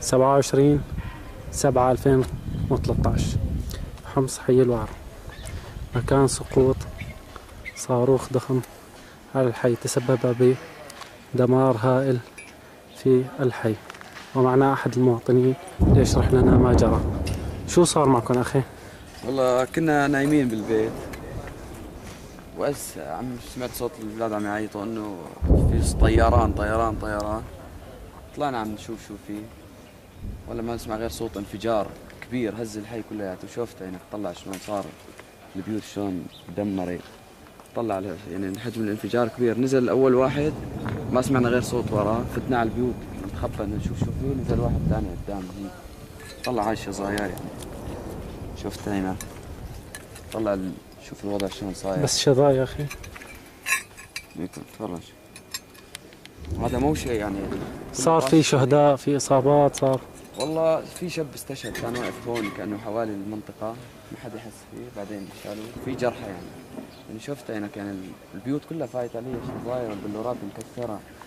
27/7/2013. حمص، حي الوعر. مكان سقوط صاروخ ضخم على الحي تسبب بدمار هائل في الحي، ومعنا أحد المواطنين ليشرح لنا ما جرى. شو صار معكم أخي؟ والله كنا نايمين بالبيت وأس عم سمعت صوت الأولاد عم يعيطوا إنه في طيران. طلعنا عم نشوف شو فيه، ولا ما نسمع غير صوت انفجار كبير هز الحي كلياته. وشفت يعني طلع شلون صار البيوت شلون دمرت، طلع يعني حجم الانفجار كبير. نزل أول واحد ما سمعنا غير صوت وراه، فتنا على البيوت نتخبى نشوف شو فيه. نزل واحد ثاني قدام هيك، طلع عايشة صغيرة يعني. شفت هنا طلع شوف الوضع شلون صاير، بس شظايا يا اخي. تفرج، هذا مو شيء يعني. صار في شهداء، في اصابات، صار والله في شب استشهد كان واقف هون كانه حوالي المنطقه، ما حد يحس فيه، بعدين شالوه. في جرحى يعني شفته هناك يعني البيوت كلها فايت عليه شظايا والبلورات مكسره.